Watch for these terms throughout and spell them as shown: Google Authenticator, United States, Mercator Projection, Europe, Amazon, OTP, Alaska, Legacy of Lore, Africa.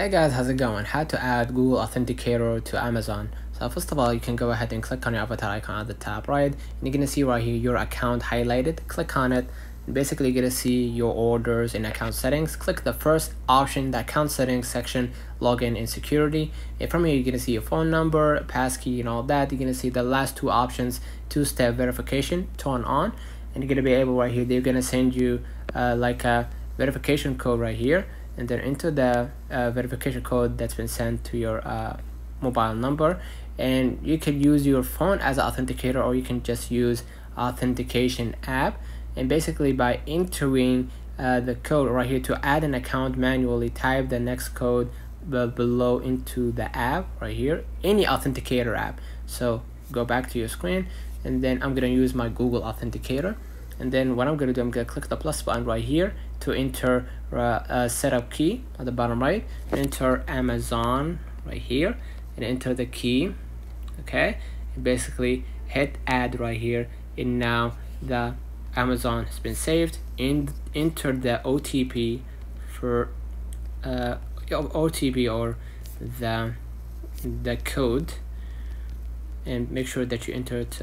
Hey guys, how's it going? How to add Google Authenticator to Amazon. So first of all, you can go ahead and click on your avatar icon at the top right, and you're gonna see right here your account highlighted. Click on it, and basically you're gonna see your orders and account settings. Click the first option, the account settings section, login and security. And from here, you're gonna see your phone number, passkey, and all that. You're gonna see the last two options, two-step verification, turn on, and you're gonna be able right here. They're gonna send you like a verification code right here. And then enter the verification code that's been sent to your mobile number, and you can use your phone as an authenticator, or you can just use authentication app. And basically by entering the code right here to add an account manually, type the next code below into the app right here, any authenticator app. So go back to your screen, and then I'm gonna use my Google Authenticator. And then what I'm gonna do, I'm gonna click the plus button right here to enter a setup key at the bottom right. Enter Amazon right here and enter the key. Okay, and basically hit add right here, and now the Amazon has been saved. And enter the OTP for OTP or the code, and make sure that you enter it.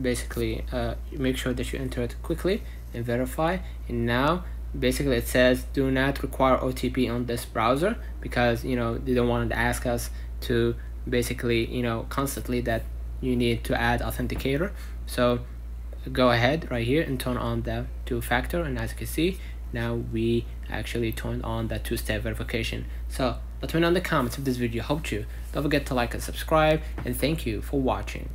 Basically make sure that you enter it quickly and verify. And now basically it says do not require OTP on this browser, because you know they don't want to ask us to basically, you know, constantly that you need to add authenticator. So go ahead right here and turn on the two-factor, and as you can see now we actually turned on the two-step verification. So let me know in the comments if this video helped you. Don't forget to like and subscribe, and thank you for watching.